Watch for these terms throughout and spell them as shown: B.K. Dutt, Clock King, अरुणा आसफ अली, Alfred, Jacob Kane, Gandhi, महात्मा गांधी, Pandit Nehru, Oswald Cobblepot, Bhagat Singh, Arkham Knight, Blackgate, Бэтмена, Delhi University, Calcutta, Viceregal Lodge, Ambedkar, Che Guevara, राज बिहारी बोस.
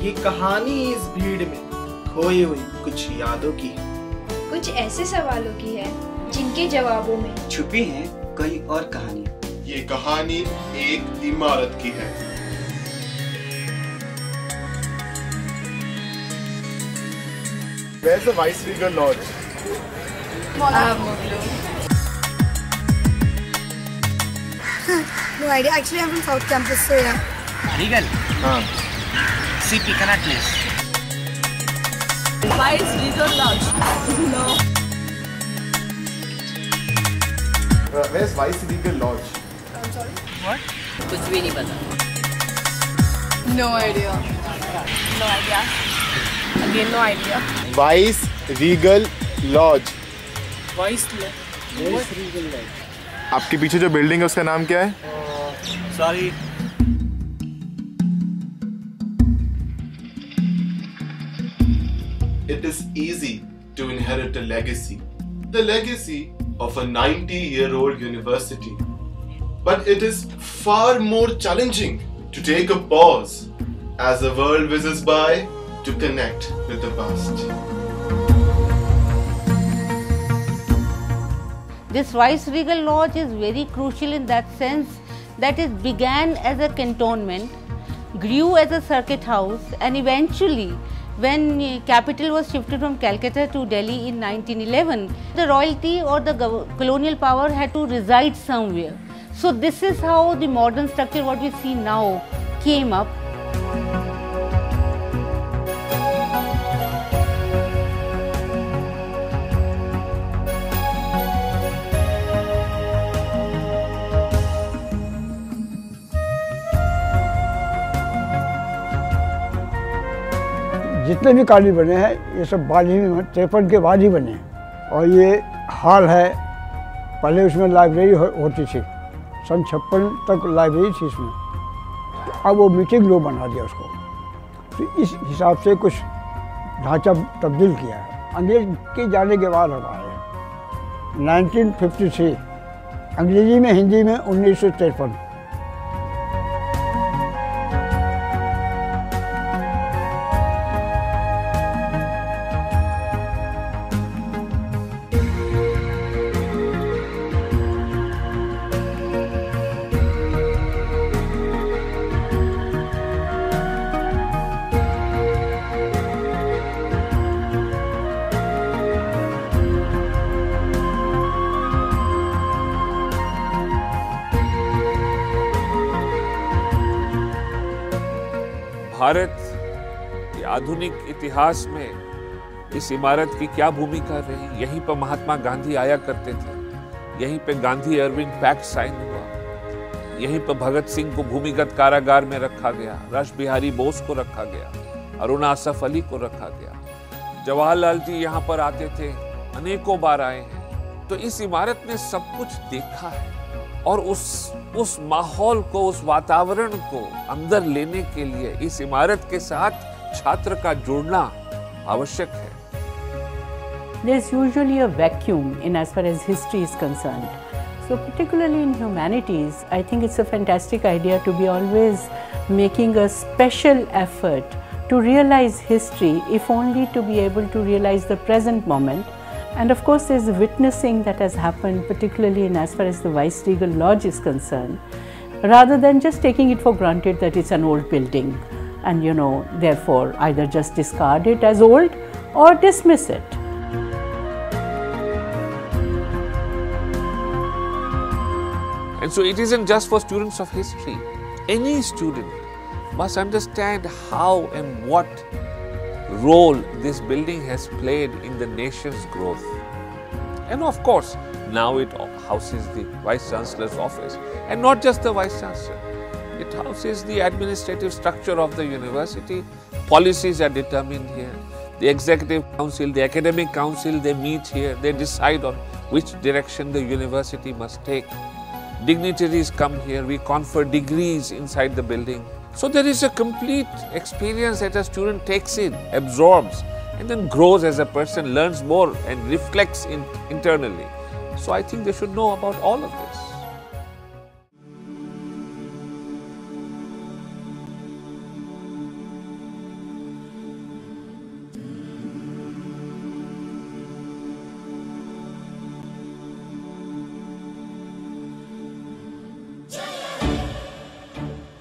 ये कहानी इस भीड़ में खोई हुई कुछ यादों की है, कुछ ऐसे सवालों की है जिनके जवाबों में छुपी हैं कई और कहानी। ये कहानी एक इमारत की है। Where's the Viceregal Lodge? No idea. Actually, I'm from South Campus, so yeah. Regal. CP connect list. Viceregal Lodge. No. Where's Viceregal Lodge? I'm sorry. What? कुछ भी नहीं पता. No idea. No idea. Again, no idea. Viceregal Lodge. Viceregal Lodge. आपके पीछे जो building है उसका नाम क्या है? Sorry. It is easy to inherit a legacy, the legacy of a 90-year-old university. But it is far more challenging to take a pause as the world whizzes by to connect with the past. This Viceregal Lodge is very crucial in that sense that it began as a cantonment, grew as a circuit house, and eventually when capital was shifted from Calcutta to Delhi in 1911, the royalty or the colonial power had to reside somewhere. So this is how the modern structure, what we see now, came up. जितने भी colony बने हैं ये सब बाद में 53 के बाद ही बने हैं। और ये हाल है, पहले उसमें लाइब्रेरी होती थी, सन 56 तक लाइब्रेरी थी इसमें, तो अब वो मीटिंग रूम बना दिया उसको, तो इस हिसाब से कुछ ढांचा तब्दील किया है। अंग्रेज के जाने के बाद हो रहा है 1953, अंग्रेजी में हिंदी में 1953। भारत के आधुनिक इतिहास में इस इमारत की क्या भूमिका रही? यहीं पर महात्मा गांधी आया करते थे, यहीं पर गांधी अरविंद पैक्ट साइन हुआ, यहीं पर भगत सिंह को भूमिगत कारागार में रखा गया, राज बिहारी बोस को रखा गया, अरुणा आसफ अली को रखा गया, जवाहरलाल जी यहाँ पर आते थे, अनेकों बार आए हैं। तो इस इमारत ने सब कुछ देखा है और उस माहौल को, उस वातावरण को अंदर लेने के लिए इस इमारत के साथ छात्र का जुड़ना आवश्यक है। There is usually a vacuum in as far as history is concerned. So particularly in humanities, I think it's a fantastic idea to be always making a special effort to realize history, if only to be able to realize the present moment. And of course, there's the witnessing that has happened, particularly in as far as the Viceregal Lodge is concerned, rather than just taking it for granted that it's an old building and, you know, therefore either just discard it as old or dismiss it. And so it isn't just for students of history. Any student must understand how and what role this building has played in the nation's growth. And of course, now it houses the Vice Chancellor's office, and not just the Vice Chancellor. It houses the administrative structure of the university. Policies are determined here. The Executive Council, the Academic Council, they meet here. They decide on which direction the university must take. Dignitaries come here. We confer degrees inside the building. So there is a complete experience that a student takes in, absorbs, and then grows as a person, learns more and reflects internally. So I think they should know about all of this.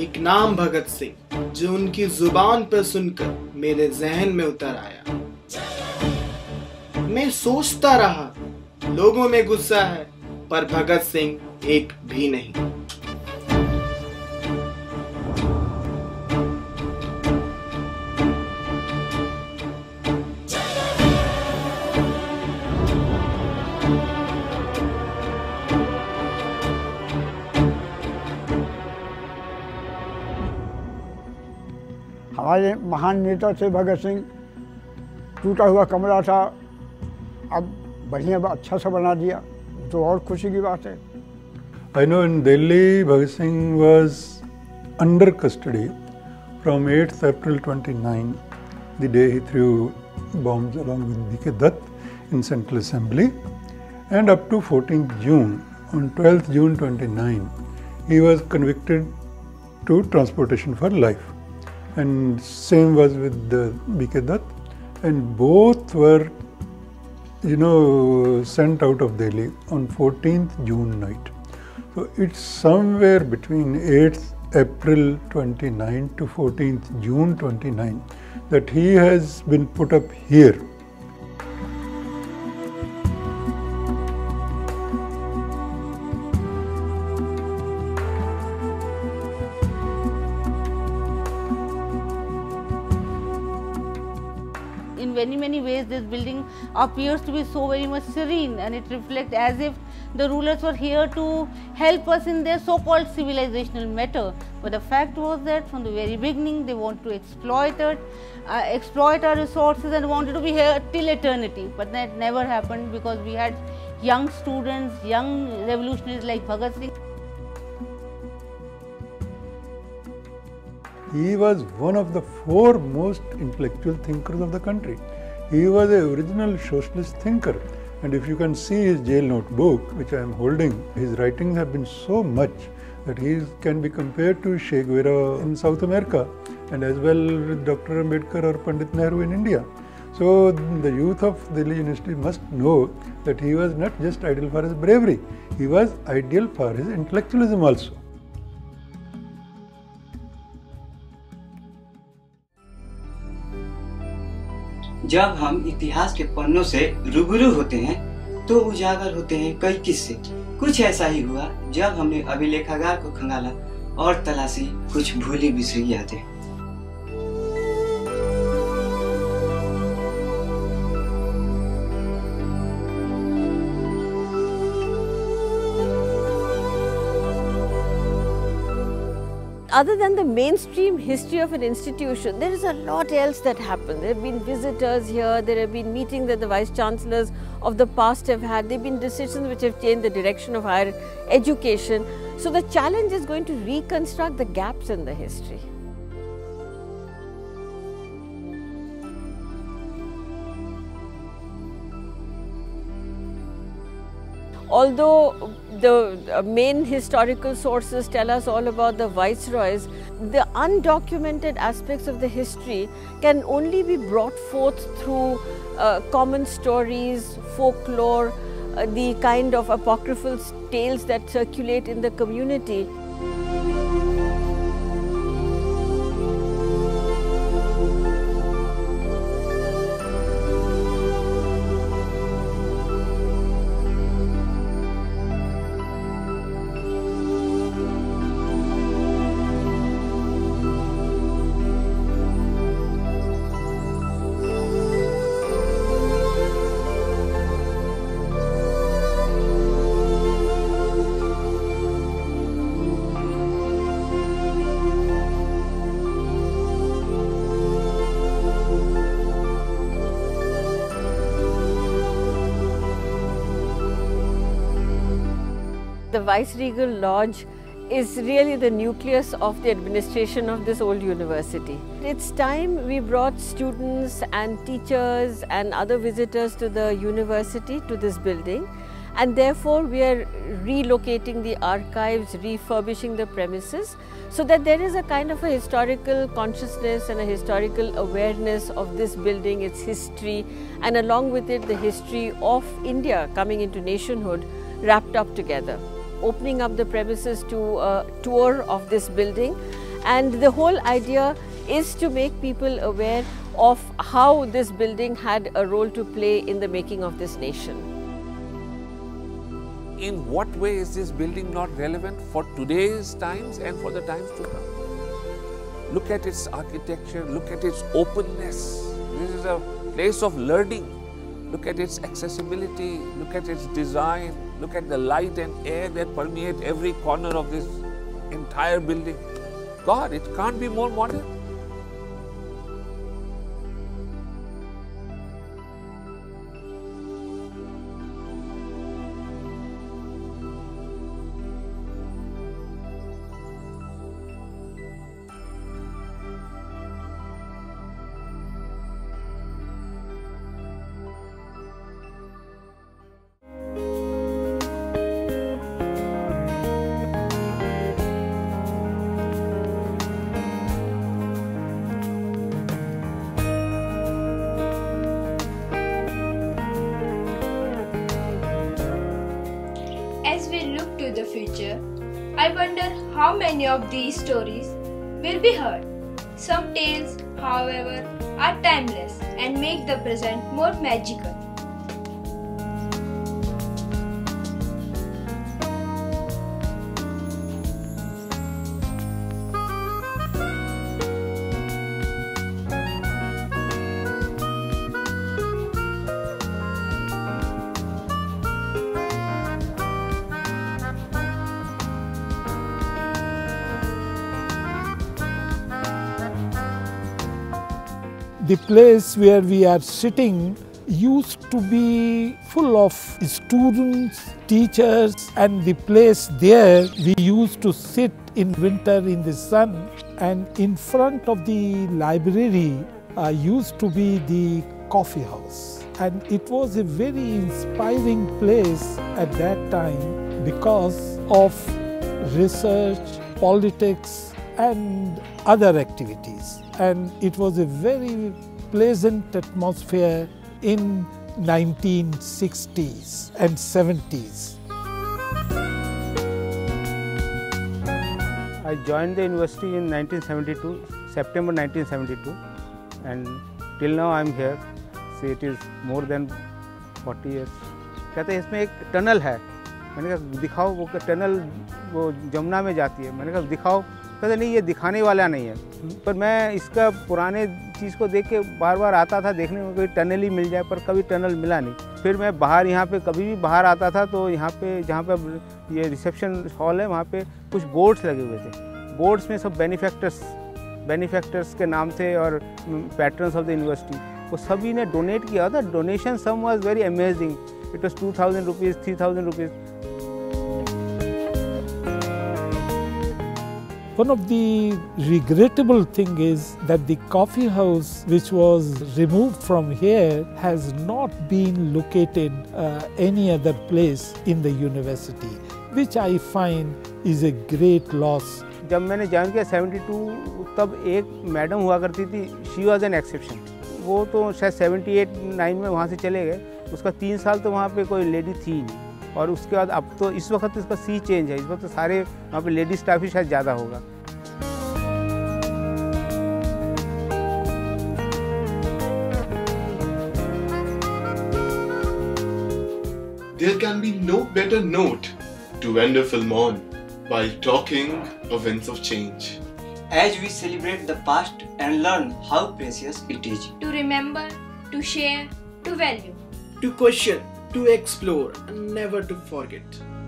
एक नाम भगत सिंह जो उनकी जुबान पर सुनकर मेरे जहन में उतर आया। मैं सोचता रहा लोगों में गुस्सा है पर भगत सिंह एक भी नहीं। हमारे महान नेता थे भगत सिंह। टूटा हुआ कमरा था, अब बढ़िया अच्छा सा बना दिया, तो और खुशी की बात है। I know in Delhi Bhagat Singh was under custody from 8 April 1929, the day he threw bombs along with K Dutt in central assembly, and up to 14 June. On 12 June 1929 he was convicted to transportation for life, and same was with B.K. Dutt, and both were, you know, sent out of Delhi on 14th June night. So it's somewhere between 8th April 29 to 14th June 29 that he has been put up here. In many ways this building appears to be so very much serene, and it reflects as if the rulers were here to help us in their so-called civilizational matter. But the fact was that from the very beginning they want to exploit our resources and wanted to be here till eternity. But that never happened because we had young students, young revolutionaries like Bhagat Singh. He was one of the foremost intellectual thinkers of the country. He was an original socialist thinker, and if you can see his jail notebook, which I am holding, his writings have been so much that he can be compared to Che Guevara in South America, and as well with Dr. Ambedkar or Pandit Nehru in India. So the youth of Delhi University must know that he was not just ideal for his bravery, he was ideal for his intellectualism also. जब हम इतिहास के पन्नों से रूबरू होते हैं तो उजागर होते हैं कई किस्से। कुछ ऐसा ही हुआ जब हमने अभिलेखागार को खंगाला और तलाशी कुछ भूली बिसरी यादें। Other than the mainstream history of an institution, there is a lot else that happened. There have been visitors here, there have been meetings that the Vice Chancellors of the past have had, there have been decisions which have changed the direction of higher education. So the challenge is going to reconstruct the gaps in the history. Although the main historical sources tell us all about the viceroys, the undocumented aspects of the history can only be brought forth through common stories, folklore, the kind of apocryphal tales that circulate in the community. The Viceregal Lodge is really the nucleus of the administration of this old university. It's time we brought students and teachers and other visitors to the university, to this building, and therefore we are relocating the archives, refurbishing the premises, so that there is a kind of a historical consciousness and a historical awareness of this building, its history, and along with it the history of India coming into nationhood, wrapped up together. Opening up the premises to a tour of this building And the whole idea is to make people aware of how this building had a role to play in the making of this nation. In what way is this building not relevant for today's times and for the times to come? Look at its architecture, look at its openness. This is a place of learning. Look at its accessibility, look at its design, look at the light and air that permeate every corner of this entire building. God, it can't be more modern. I wonder how many of these stories will be heard. Some tales, however, are timeless and make the present more magical. The place where we are sitting used to be full of students, teachers, and the place there we used to sit in winter in the sun. And in front of the library used to be the coffee house. And it was a very inspiring place at that time because of research, politics, and other activities. And it was a very pleasant atmosphere in 1960s and 70s. I joined the university in September 1972, and till now I'm here. So it is more than 40 years. कहते हैं इसमें एक tunnel है. मैंने कहा दिखाओ वो tunnel वो जमुना में जाती है. मैंने कहा दिखाओ. कहते नहीं ये दिखाने वाला नहीं है. पर मैं इसका पुराने चीज़ को देख के बार बार आता था देखने में कोई टनल ही मिल जाए, पर कभी टनल मिला नहीं. फिर मैं बाहर यहाँ पे कभी भी बाहर आता था तो यहाँ पे जहाँ पे ये रिसेप्शन हॉल है वहाँ पे कुछ बोर्ड्स लगे हुए थे. बोर्ड्स में सब बेनिफैक्टर्स के नाम थे और पैटर्न्स ऑफ द यूनिवर्सिटी वो सभी ने डोनेट किया था. Donation sum was very amazing. It was 2000 rupees, 3000 rupees. One of the regrettable thing is that the coffee house, which was removed from here, has not been located any other place in the university, which I find is a great loss. जब मैंने join किया 72 तब एक madam हुआ करती थी. She was an exception. वो तो शायद 78-9 में वहाँ से चले गए. उसका 3 साल तो वहाँ पे कोई लेडी थी नहीं. और उसके बाद अब तो इस वक्त इसका सी चेंज है. इस वक्त तो सारे वहाँ पे लेडीज स्टाफ ही शायद ज़्यादा होगा. There can be no better note to end a film on by talking of winds of change. As we celebrate the past and learn how precious it is to remember, to share, to value, to question, to explore and never to forget.